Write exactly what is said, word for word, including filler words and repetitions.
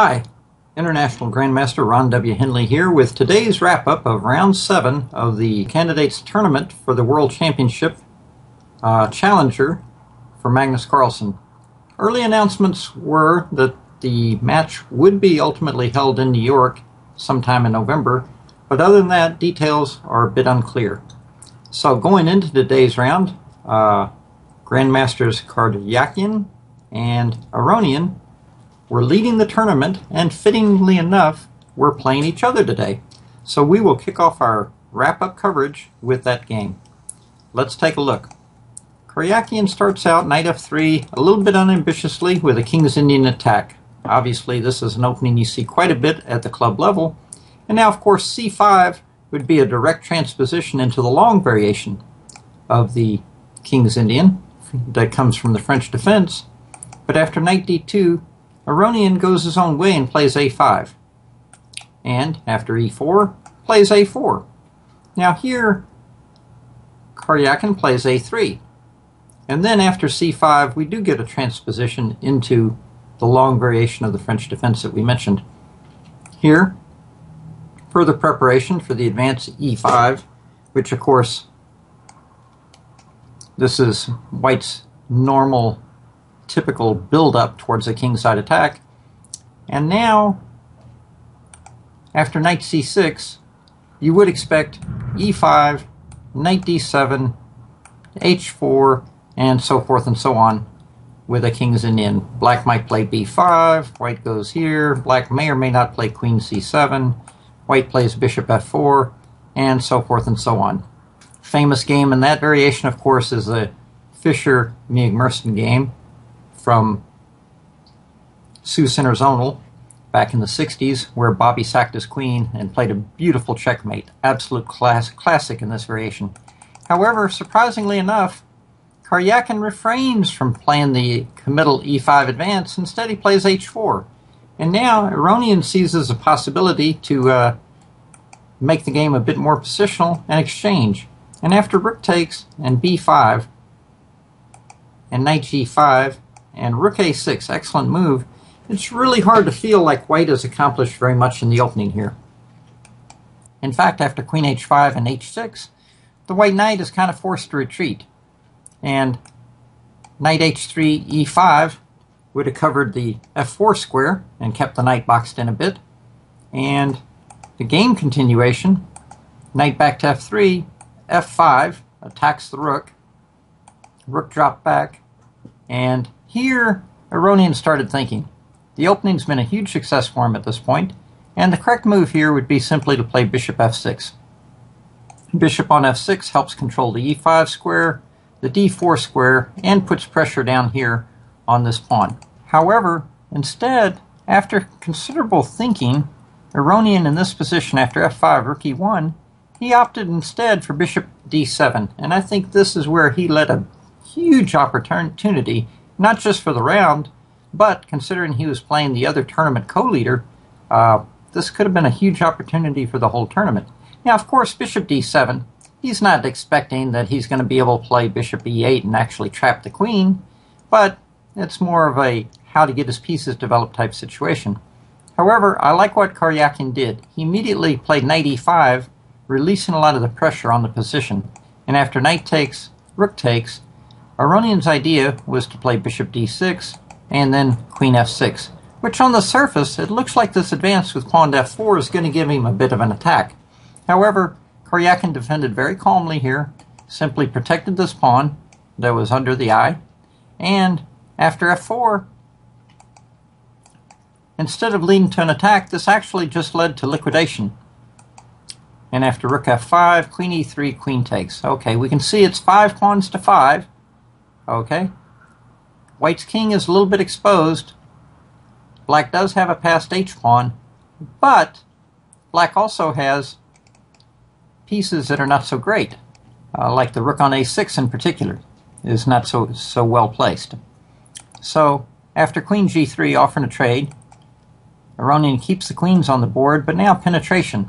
Hi, International Grandmaster Ron W. Henley here with today's wrap-up of Round seven of the Candidates Tournament for the World Championship uh, Challenger for Magnus Carlsen. Early announcements were that the match would be ultimately held in New York sometime in November, but other than that, details are a bit unclear. So going into today's round, uh, Grandmasters Karjakin and Aronian were leading the tournament, and fittingly enough, we're playing each other today. So we will kick off our wrap-up coverage with that game. Let's take a look. Karjakin starts out knight f three a little bit unambitiously with a King's Indian attack. Obviously, this is an opening you see quite a bit at the club level. And now, of course, c five would be a direct transposition into the long variation of the King's Indian that comes from the French defense. But after knight d two, Aronian goes his own way and plays a five. And after e four, plays a four. Now here, Karjakin plays a three. And then after c five, we do get a transposition into the long variation of the French defense that we mentioned. Here, further preparation for the advance e five, which of course, this is White's normal typical build-up towards a kingside attack. And now, after knight c six, you would expect e five, knight d seven, h four, and so forth and so on with a King's Indian. Black might play b five, white goes here, black may or may not play queen c seven, white plays bishop f four, and so forth and so on. Famous game in that variation, of course, is the Fischer-Niemzowitsch game from Sue Onel back in the sixties, where Bobby sacked his queen and played a beautiful checkmate. Absolute class, classic in this variation. However, surprisingly enough, Karjakin refrains from playing the committal e five advance. Instead, he plays h four. And now, Aronian seizes a possibility to uh, make the game a bit more positional and exchange. And after rook takes and b five and knight g five, and rook a six, excellent move. It's really hard to feel like white has accomplished very much in the opening here. In fact, after queen h five and h six, the white knight is kind of forced to retreat. And knight h three, e five would have covered the f four square and kept the knight boxed in a bit. And the game continuation, knight back to f three, f five attacks the rook, rook dropped back, and here, Aronian started thinking. The opening's been a huge success for him at this point, and the correct move here would be simply to play bishop f six. Bishop on f six helps control the e five square, the d four square, and puts pressure down here on this pawn. However, instead, after considerable thinking, Aronian in this position after f five, rook e one, he opted instead for bishop d seven, and I think this is where he let a huge opportunity, not just for the round, but considering he was playing the other tournament co-leader, uh, this could have been a huge opportunity for the whole tournament. Now, of course, bishop d seven, he's not expecting that he's going to be able to play bishop e eight and actually trap the queen, but it's more of a how to get his pieces developed type situation. However, I like what Karjakin did. He immediately played knight e five, releasing a lot of the pressure on the position. And after knight takes, rook takes, Aronian's idea was to play bishop d six and then queen f six, which on the surface, it looks like this advance with pawn to f four is going to give him a bit of an attack. However, Karjakin defended very calmly here, simply protected this pawn that was under the eye, and after f four, instead of leading to an attack, this actually just led to liquidation. And after rook f five, queen e three, queen takes. Okay, we can see it's five pawns to five. Okay, white's king is a little bit exposed. Black does have a passed h-pawn, but black also has pieces that are not so great, uh, like the rook on a six in particular is not so, so well placed. So after queen g three, offering a trade, Aronian keeps the queens on the board, but now penetration.